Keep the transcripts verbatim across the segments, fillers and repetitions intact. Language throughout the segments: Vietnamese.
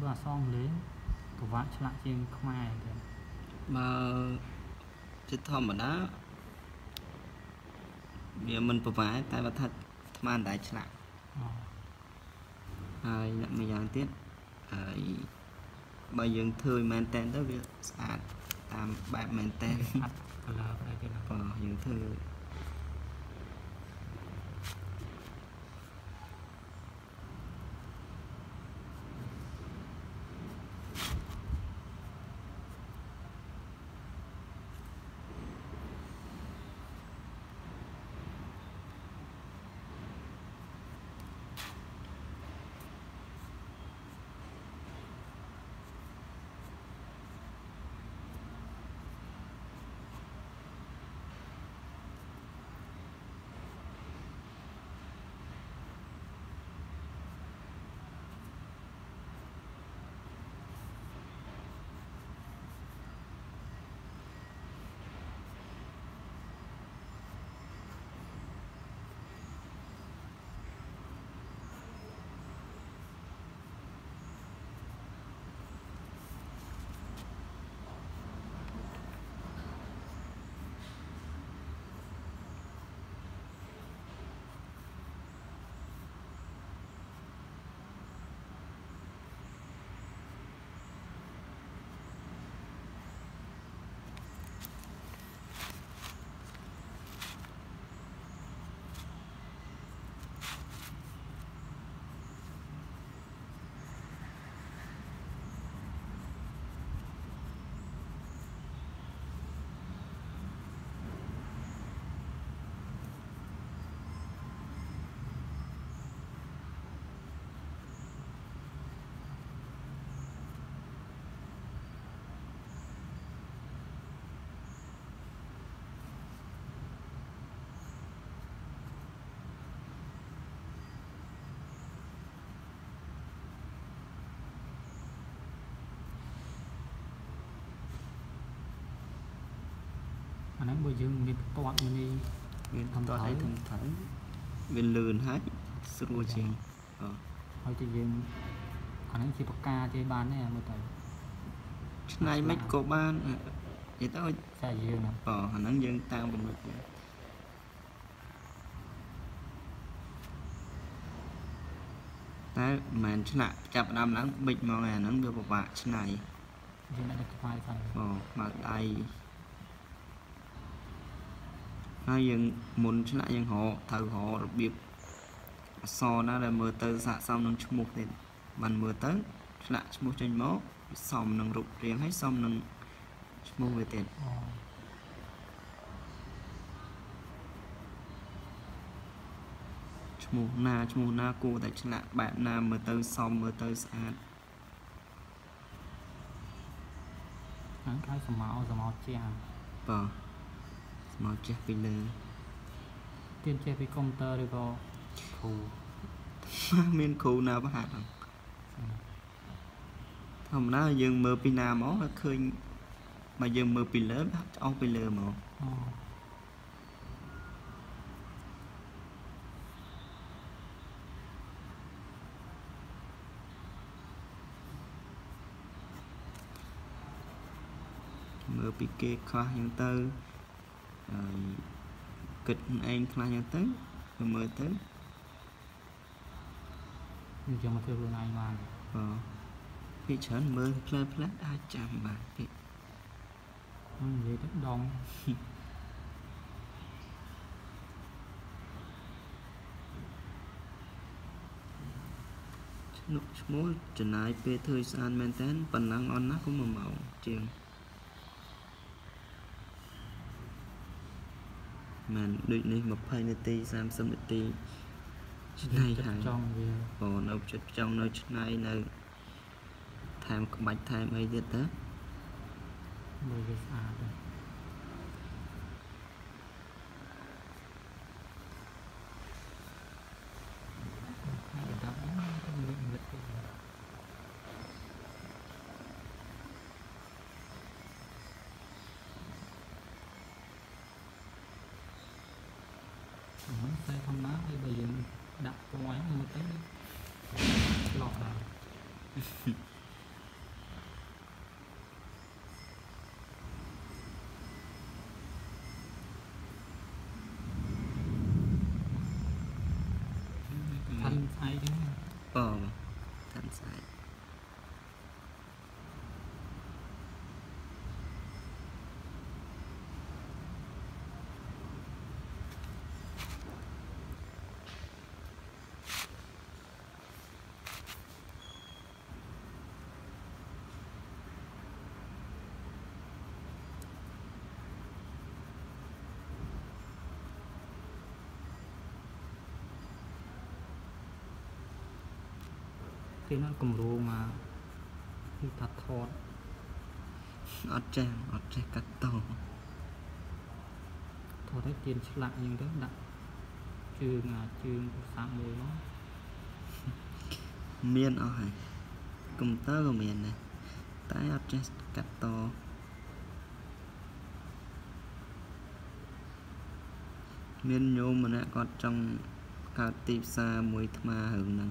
Trong đoàn xong lấy của vãi cho lại trên không ai được. Mà chết thơm ở đó vì mình của vãi tại vật thật mà anh đã cho lại rồi lại mình dàn tiết bởi dưỡng thươi màn tên đó việc sạch tạm bạc màn tên và dưỡng thươi bởi dương mình toàn mình đi thông thái thông thái mình lươn hết sự vô trình thôi thì dương còn anh chị bọc ca chơi bán này một tầng này mấy cô ban vậy thôi xài dương ờ hẳn anh dương tao một mực ta màn chứ lại chạp đam lắm bệnh màu này nó đưa vào bạc chứ này ờ mà đây dân muốn chứ lại dân họ thờ họ đặc biệt so nó là mưa tơ dạ xong nâng chung một đến bằng mưa tớ lại chung một trên mốt xong nâng rụt riêng hết xong nâng chung một về tiền chung một na chung một na cô tại chứ lại bạn na mưa tơ xong mưa tơ dạ hắn cái xong máu xong máu chè vâng màu chép bị lừa tiền chép bị công tơ được không khù miền khù nào bắt hạt không hôm đó dừng mờ pin nào máu là khơi mà dừng mờ pin lớn ông bị lừa mà mờ pin kia khó những tơ kịch anh khai nhận tới mơ tới cho một thương này mà khi trở mơ lên lát ai chạm bạn thì vậy đất đông lúc muốn trở lại về thời gian men tên phần năng on nát của màu màu trường mà đôi này một hai nửa tí sam sam nửa tí này thằng còn ông chất trong nơi chất này là tham bạch tham hay gì đó không nói thì bây giờ đặt quán một cái lọt này Thanh phay chứ. Ờ Thanh phay. Thì nó cầm rô mà thì thật thọt ọt trang, ọt trang cắt tàu thọt hết tiền chất lặng nhưng đó nặng trường à trường của sáng mùi đó miên ở hả cầm tớ của miền này tái ọt trang cắt tàu miên nhô mà đã có trong cao tịp xa mùi thma hưởng năng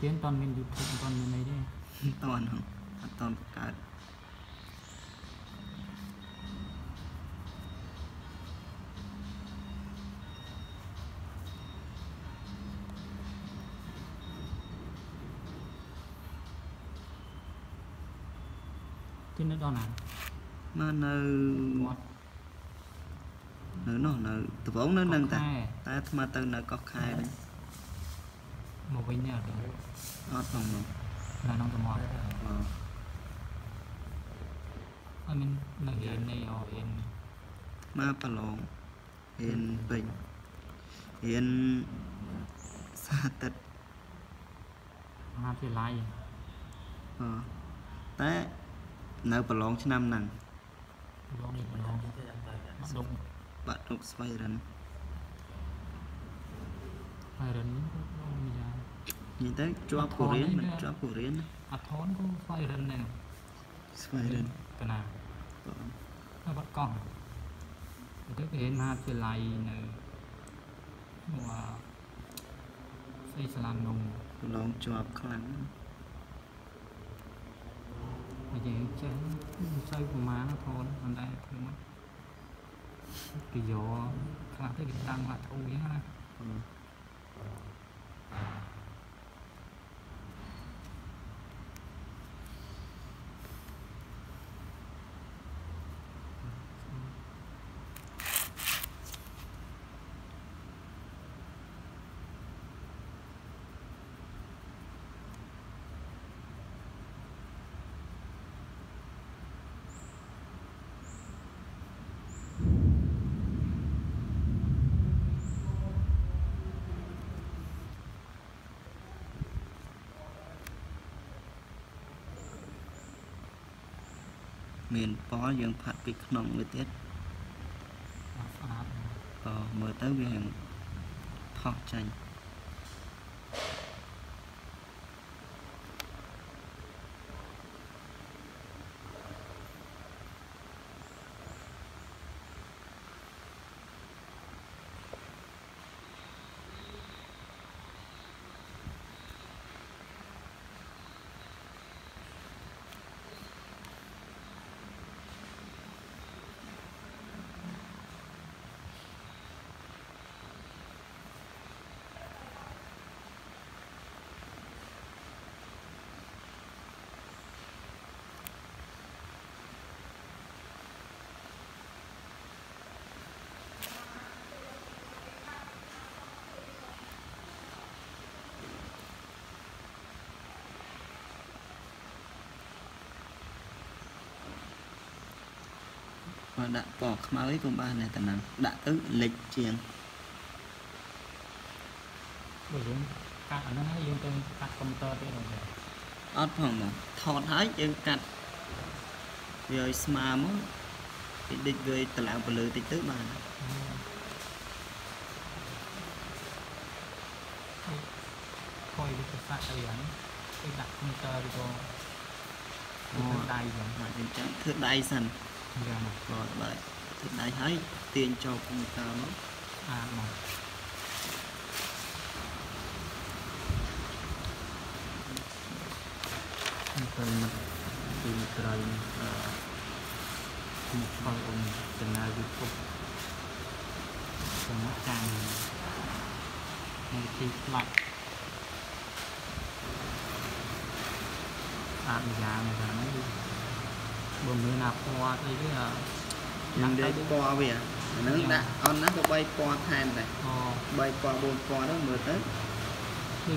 tiến toàn mình YouTube toàn mình này đi toàn không toàn cả trên nó đó nào mà nơi nơi nó nơi tụi ông nó đang ta ta mà từ nơi có khai đấy một bên nhà đó nó trồng là nông trồng hoa à mình là hiện này ở hiện ma pà lồng hiện bình hiện sa tật ma thì lai à té nở pà lồng trên năm nằng bạn đục xoay rắn nhìn tới cho cổ riêng mình cho cổ riêng à thốn cũng phải rên này phải rên cái nào nó bắt con cái hiện ha thì lại này mà xây làm nông nông cho khăn lắm mà vậy chứ xây của má nó thốn còn đây không cái gió khá cái việc tăng là thôi ha miền bó dương phạt bị nồng với tiết ờ, mới tới vì hàng thọc chanh và đã bỏ máu ấy của ba này tận năng đã tự lịch chiên cắt nó hay dùng tên cắt computer cái này ớt phòng mà thọt hết dùng cắt rồi smart Thì định người tả lãng bởi lửa tích tức mà Khôi đi thật phát ở dẫn Cái đặt công tơ đi cô Thượng đáy dẫn Thượng đáy sẵn Rồi bởi thượng đáy hãy tiền cho công tơ mất À một Hãy subscribe cho kênh Ghiền Mì Gõ để không bỏ lỡ những video hấp dẫn Hãy subscribe cho kênh Ghiền Mì Gõ Để không bỏ lỡ những